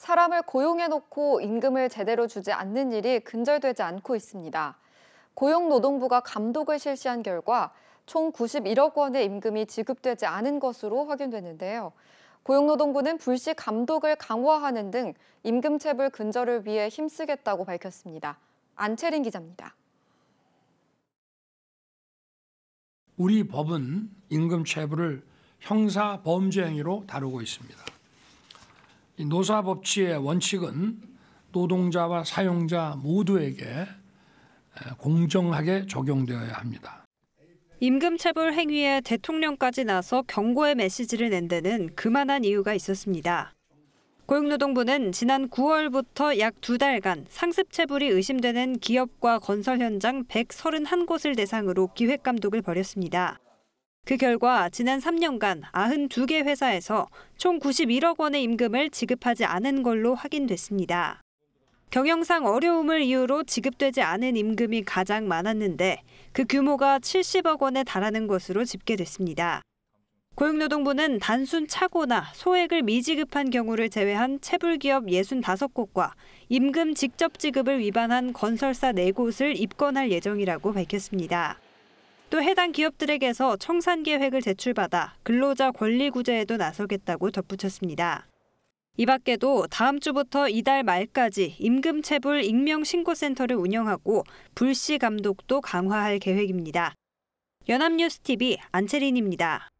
사람을 고용해놓고 임금을 제대로 주지 않는 일이 근절되지 않고 있습니다. 고용노동부가 감독을 실시한 결과 총 91억 원의 임금이 지급되지 않은 것으로 확인됐는데요. 고용노동부는 불시 감독을 강화하는 등 임금체불 근절을 위해 힘쓰겠다고 밝혔습니다. 안채린 기자입니다. 우리 법은 임금체불을 형사 범죄 행위로 다루고 있습니다. 노사법치의 원칙은 노동자와 사용자 모두에게 공정하게 적용되어야 합니다. 임금체불 행위에 대통령까지 나서 경고의 메시지를 낸 데는 그만한 이유가 있었습니다. 고용노동부는 지난 9월부터 약 2달간 상습체불이 의심되는 기업과 건설 현장 131곳을 대상으로 기획감독을 벌였습니다. 그 결과 지난 3년간 92개 회사에서 총 91억 원의 임금을 지급하지 않은 걸로 확인됐습니다. 경영상 어려움을 이유로 지급되지 않은 임금이 가장 많았는데 그 규모가 70억 원에 달하는 것으로 집계됐습니다. 고용노동부는 단순 착오나 소액을 미지급한 경우를 제외한 체불기업 65곳과 임금 직접 지급을 위반한 건설사 4곳을 입건할 예정이라고 밝혔습니다. 또 해당 기업들에게서 청산 계획을 제출받아 근로자 권리 구제에도 나서겠다고 덧붙였습니다. 이 밖에도 다음 주부터 이달 말까지 임금체불 익명신고센터를 운영하고 불시 감독도 강화할 계획입니다. 연합뉴스TV 안채린입니다.